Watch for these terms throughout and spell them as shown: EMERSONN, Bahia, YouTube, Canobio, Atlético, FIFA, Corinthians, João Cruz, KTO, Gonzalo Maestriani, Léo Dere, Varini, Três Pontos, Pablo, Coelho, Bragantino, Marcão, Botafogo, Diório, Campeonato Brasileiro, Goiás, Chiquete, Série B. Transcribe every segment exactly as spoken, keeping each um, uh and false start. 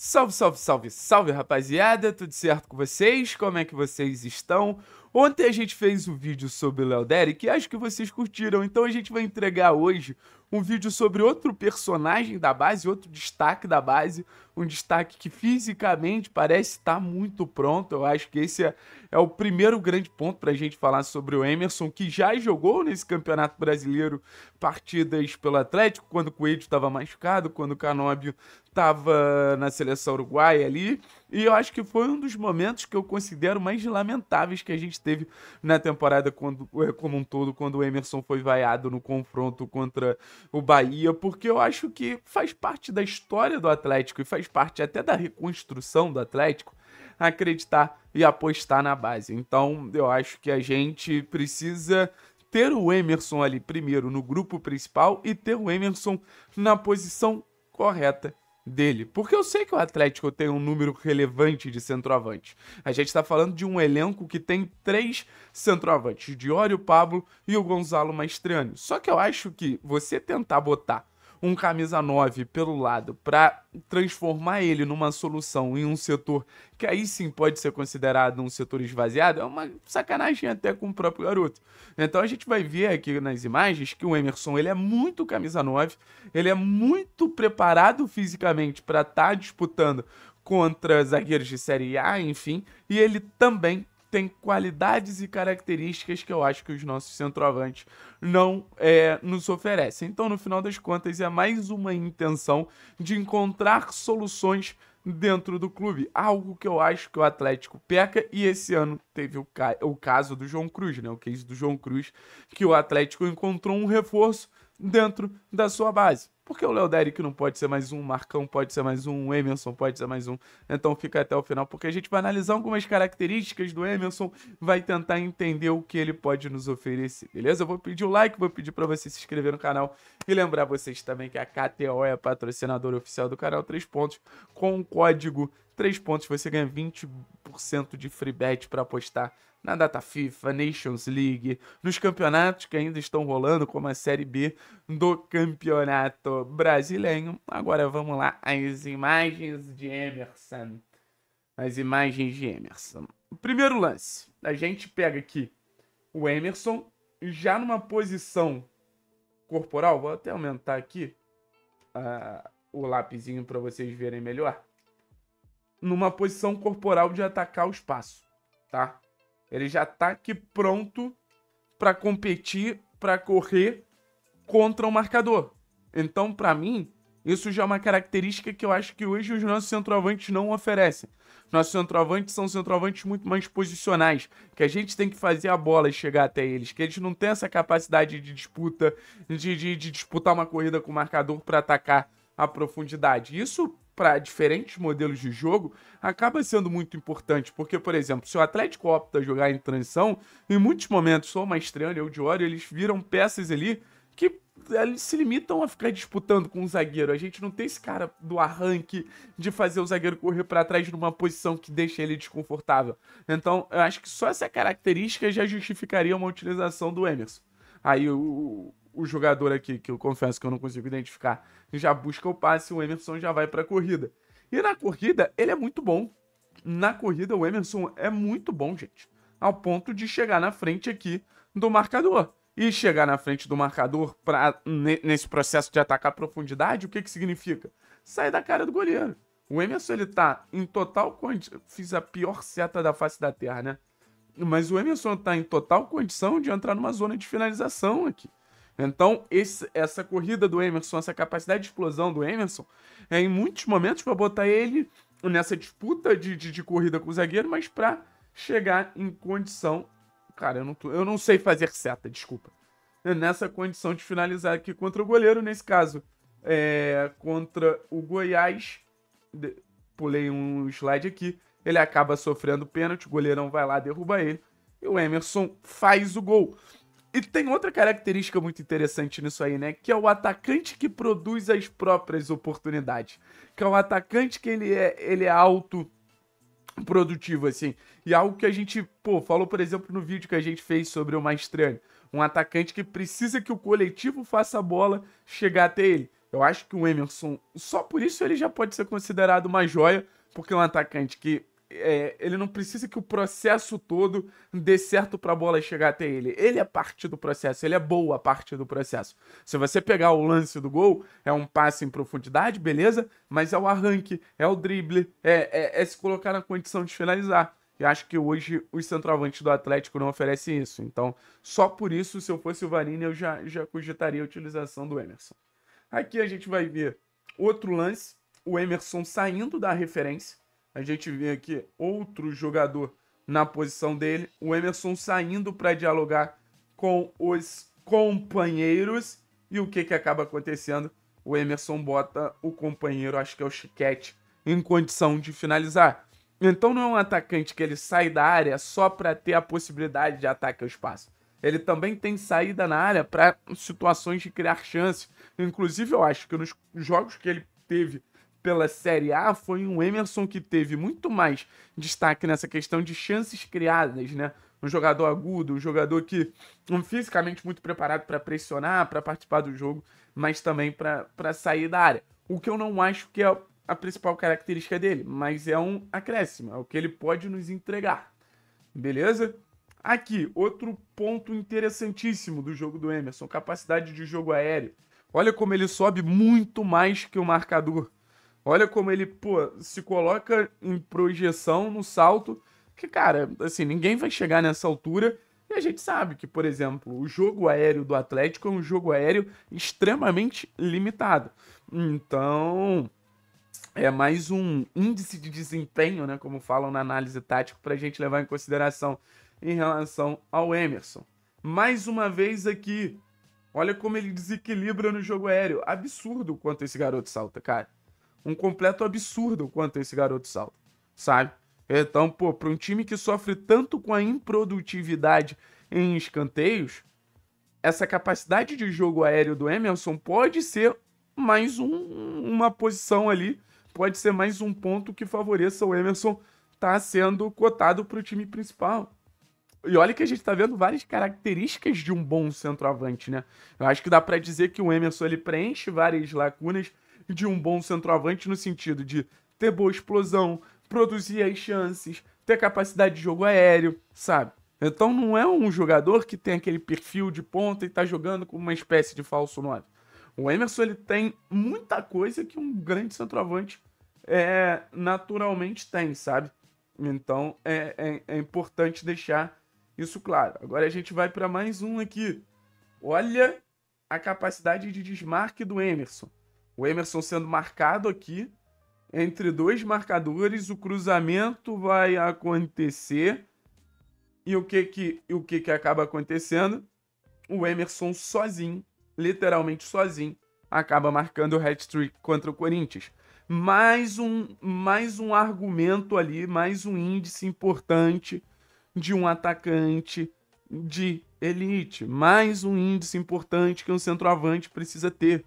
Salve, salve, salve, salve, rapaziada, tudo certo com vocês? Como é que vocês estão? Ontem a gente fez um vídeo sobre o Léo Dere, que acho que vocês curtiram, então a gente vai entregar hoje um vídeo sobre outro personagem da base, outro destaque da base, um destaque que fisicamente parece estar muito pronto. Eu acho que esse é, é o primeiro grande ponto para a gente falar sobre o Emerson, que já jogou nesse Campeonato Brasileiro partidas pelo Atlético, quando o Coelho estava machucado, quando o Canobio estava na seleção uruguaia ali, e eu acho que foi um dos momentos que eu considero mais lamentáveis que a gente teve na temporada quando, como um todo, quando o Emerson foi vaiado no confronto contra o Bahia, porque eu acho que faz parte da história do Atlético e faz parte até da reconstrução do Atlético acreditar e apostar na base. Então eu acho que a gente precisa ter o Emerson ali primeiro no grupo principal e ter o Emerson na posição correta dele, porque eu sei que o Atlético tem um número relevante de centroavantes. A gente está falando de um elenco que tem três centroavantes, Diório, o Pablo e o Gonzalo Maestriani. Só que eu acho que você tentar botar um camisa nove pelo lado para transformar ele numa solução em um setor que aí sim pode ser considerado um setor esvaziado é uma sacanagem até com o próprio garoto. Então a gente vai ver aqui nas imagens que o Emerson, ele é muito camisa nove, ele é muito preparado fisicamente para estar disputando contra zagueiros de Série A, enfim, e ele também tem qualidades e características que eu acho que os nossos centroavantes não é, nos oferecem. Então, no final das contas, é mais uma intenção de encontrar soluções dentro do clube, algo que eu acho que o Atlético peca, e esse ano teve o, ca o caso do João Cruz, né? O case do João Cruz, que o Atlético encontrou um reforço dentro da sua base. Porque o Léo Dere não pode ser mais um, o Marcão pode ser mais um, o Emerson pode ser mais um. Então fica até o final, porque a gente vai analisar algumas características do Emerson, vai tentar entender o que ele pode nos oferecer, beleza? Eu vou pedir o like, vou pedir para você se inscrever no canal e lembrar vocês também que a K T O é a patrocinadora oficial do canal três pontos. Com o código três pontos você ganha vinte por cento de free bet para apostar na data FIFA, Nations League, nos campeonatos que ainda estão rolando, como a Série B do Campeonato Brasileiro. Agora vamos lá às imagens de Emerson. As imagens de Emerson. Primeiro lance, a gente pega aqui o Emerson já numa posição corporal. Vou até aumentar aqui uh, o lapisinho para vocês verem melhor. Numa posição corporal de atacar o espaço, tá? Ele já tá aqui pronto para competir, para correr contra o marcador. Então, para mim, isso já é uma característica que eu acho que hoje os nossos centroavantes não oferecem. Nossos centroavantes são centroavantes muito mais posicionais, que a gente tem que fazer a bola e chegar até eles, que eles não têm essa capacidade de disputa, de, de, de disputar uma corrida com o marcador para atacar a profundidade. Isso, para diferentes modelos de jogo, acaba sendo muito importante, porque, por exemplo, se o Atlético opta a jogar em transição, em muitos momentos, só o Maestriani ou o Diório, eles viram peças ali que eles se limitam a ficar disputando com o zagueiro. A gente não tem esse cara do arranque de fazer o zagueiro correr para trás numa posição que deixa ele desconfortável. Então, eu acho que só essa característica já justificaria uma utilização do Emerson. Aí o... o jogador aqui, que eu confesso que eu não consigo identificar, já busca o passe, o Emerson já vai para a corrida. E na corrida, ele é muito bom. Na corrida, o Emerson é muito bom, gente. Ao ponto de chegar na frente aqui do marcador. E chegar na frente do marcador pra, nesse processo de atacar a profundidade, o que que significa? Sair da cara do goleiro. O Emerson, ele tá em total condição... Fiz a pior seta da face da terra, né? Mas o Emerson tá em total condição de entrar numa zona de finalização aqui. Então, esse, essa corrida do Emerson, essa capacidade de explosão do Emerson, é em muitos momentos para botar ele nessa disputa de, de, de corrida com o zagueiro, mas para chegar em condição... Cara, eu não, tô, eu não sei fazer seta, desculpa. Nessa condição de finalizar aqui contra o goleiro, nesse caso, é, contra o Goiás. De, pulei um slide aqui. Ele acaba sofrendo pênalti, o goleirão vai lá, derruba ele. E o Emerson faz o gol. E tem outra característica muito interessante nisso aí, né? Que é o atacante que produz as próprias oportunidades. Que é o atacante que ele é, ele é autoprodutivo, assim. E algo que a gente, pô, falou, por exemplo, no vídeo que a gente fez sobre o Maestriani. Um atacante que precisa que o coletivo faça a bola chegar até ele. Eu acho que o Emerson, só por isso ele já pode ser considerado uma joia, porque é um atacante que é, ele não precisa que o processo todo dê certo para a bola chegar até ele. Ele é parte do processo, ele é boa parte do processo. Se você pegar o lance do gol, é um passe em profundidade, beleza, mas é o arranque, é o drible, é, é, é se colocar na condição de finalizar. E acho que hoje os centroavantes do Atlético não oferecem isso. Então, só por isso, se eu fosse o Varini, eu já, já cogitaria a utilização do Emerson. Aqui a gente vai ver outro lance, o Emerson saindo da referência. A gente vê aqui outro jogador na posição dele, o Emerson saindo para dialogar com os companheiros. E o que, que acaba acontecendo? O Emerson bota o companheiro, acho que é o Chiquete, em condição de finalizar. Então não é um atacante que ele sai da área só para ter a possibilidade de ataque ao espaço. Ele também tem saída na área para situações de criar chances. Inclusive, eu acho que nos jogos que ele teve pela Série A, foi um Emerson que teve muito mais destaque nessa questão de chances criadas, né? Um jogador agudo, um jogador que é fisicamente muito preparado para pressionar, para participar do jogo, mas também para sair da área. O que eu não acho que é a principal característica dele, mas é um acréscimo, é o que ele pode nos entregar. Beleza? Aqui, outro ponto interessantíssimo do jogo do Emerson, capacidade de jogo aéreo. Olha como ele sobe muito mais que o marcador. Olha como ele, pô, se coloca em projeção no salto, que, cara, assim, ninguém vai chegar nessa altura. E a gente sabe que, por exemplo, o jogo aéreo do Atlético é um jogo aéreo extremamente limitado. Então, é mais um índice de desempenho, né, como falam na análise tática, para a gente levar em consideração em relação ao Emerson. Mais uma vez aqui, olha como ele desequilibra no jogo aéreo. Absurdo o quanto esse garoto salta, cara. Um completo absurdo o quanto esse garoto salta, sabe? Então, pô, para um time que sofre tanto com a improdutividade em escanteios, essa capacidade de jogo aéreo do Emerson pode ser mais um, uma posição ali, pode ser mais um ponto que favoreça o Emerson tá sendo cotado para o time principal. E olha que a gente tá vendo várias características de um bom centroavante, né? Eu acho que dá para dizer que o Emerson ele preenche várias lacunas de um bom centroavante no sentido de ter boa explosão, produzir as chances, ter capacidade de jogo aéreo, sabe? Então não é um jogador que tem aquele perfil de ponta e tá jogando como uma espécie de falso nove. O Emerson ele tem muita coisa que um grande centroavante é, naturalmente tem, sabe? Então é, é, é importante deixar isso claro. Agora a gente vai para mais um aqui. Olha a capacidade de desmarque do Emerson. O Emerson sendo marcado aqui entre dois marcadores. O cruzamento vai acontecer. E o que que, o que, que acaba acontecendo? O Emerson sozinho, literalmente sozinho, acaba marcando o hat-trick contra o Corinthians. Mais um, mais um argumento ali, mais um índice importante de um atacante de elite. Mais um índice importante que um centroavante precisa ter.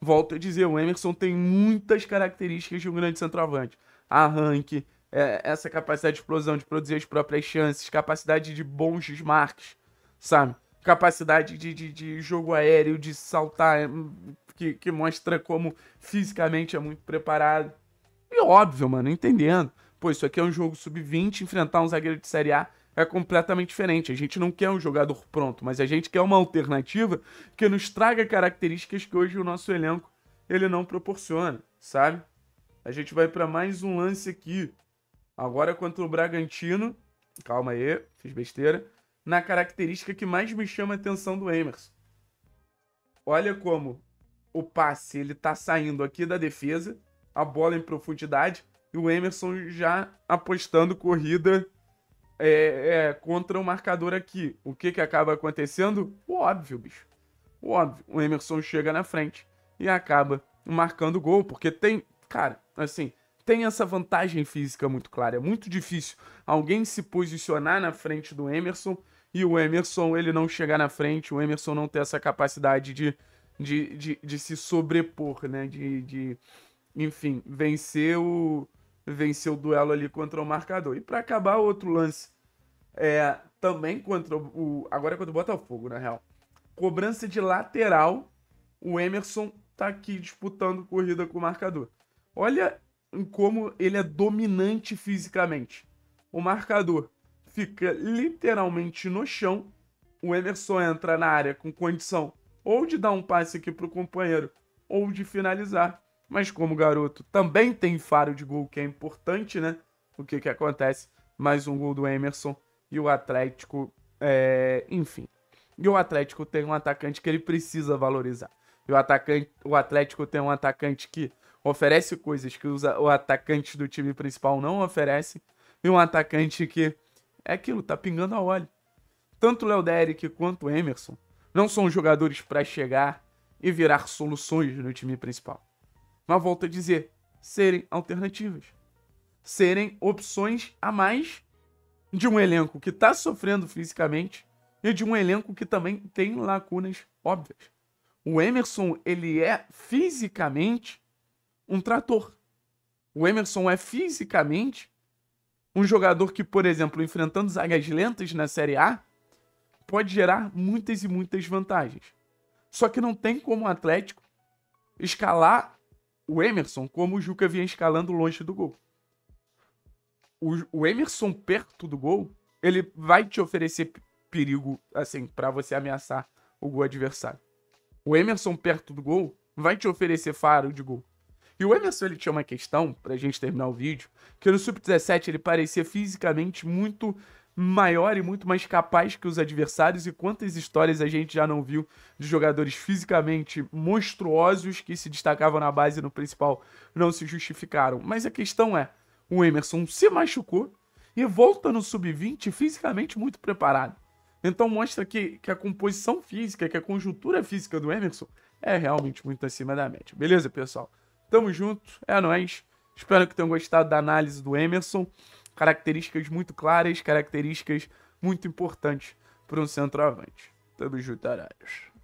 Volto a dizer, o Emerson tem muitas características de um grande centroavante. Arranque, é, essa capacidade de explosão, de produzir as próprias chances, capacidade de bons desmarques, sabe? Capacidade de, de, de jogo aéreo, de saltar, que, que mostra como fisicamente é muito preparado. E óbvio, mano, entendendo. Pô, isso aqui é um jogo sub vinte, enfrentar um zagueiro de Série A é completamente diferente. A gente não quer um jogador pronto, mas a gente quer uma alternativa que nos traga características que hoje o nosso elenco ele não proporciona, sabe? A gente vai para mais um lance aqui. Agora contra o Bragantino. Calma aí, fiz besteira. Na característica que mais me chama a atenção do Emerson. Olha como o passe ele tá saindo aqui da defesa, a bola em profundidade, e o Emerson já apostando corrida é, é, contra o marcador aqui. O que que acaba acontecendo? O óbvio, bicho. O óbvio. O Emerson chega na frente e acaba marcando gol, porque tem, cara, assim, tem essa vantagem física muito clara. É muito difícil alguém se posicionar na frente do Emerson e o Emerson ele não chegar na frente, o Emerson não ter essa capacidade de, de, de, de se sobrepor, né? De, de, enfim, vencer o... venceu o duelo ali contra o marcador. E para acabar, outro lance é, também contra o... Agora é contra o Botafogo, na real. Cobrança de lateral, o Emerson tá aqui disputando corrida com o marcador. Olha como ele é dominante fisicamente. O marcador fica literalmente no chão. O Emerson entra na área com condição ou de dar um passe aqui pro companheiro ou de finalizar. Mas como o garoto também tem faro de gol, que é importante, né? O que que acontece? Mais um gol do Emerson e o Atlético, é... enfim. E o Atlético tem um atacante que ele precisa valorizar. E o, atacante, o Atlético tem um atacante que oferece coisas que os atacantes do time principal não oferecem. E um atacante que é aquilo, tá pingando a óleo. Tanto o Léo Dere quanto o Emerson não são jogadores para chegar e virar soluções no time principal. Mas volto a dizer, serem alternativas. Serem opções a mais de um elenco que está sofrendo fisicamente e de um elenco que também tem lacunas óbvias. O Emerson, ele é fisicamente um trator. O Emerson é fisicamente um jogador que, por exemplo, enfrentando zagas lentas na Série A, pode gerar muitas e muitas vantagens. Só que não tem como o Atlético escalar o Emerson como o Juca vinha escalando longe do gol. O, o Emerson perto do gol, ele vai te oferecer perigo, assim, para você ameaçar o gol adversário. O Emerson perto do gol vai te oferecer faro de gol. E o Emerson, ele tinha uma questão, pra gente terminar o vídeo, que no sub dezessete ele parecia fisicamente muito maior e muito mais capaz que os adversários, e quantas histórias a gente já não viu de jogadores fisicamente monstruosos que se destacavam na base e no principal não se justificaram. Mas a questão é, o Emerson se machucou e volta no sub vinte fisicamente muito preparado. Então mostra que, que a composição física, que a conjuntura física do Emerson é realmente muito acima da média. Beleza, pessoal? Tamo junto, é nóis. Espero que tenham gostado da análise do Emerson. Características muito claras, características muito importantes para um centroavante. Tamo junto, aralhos.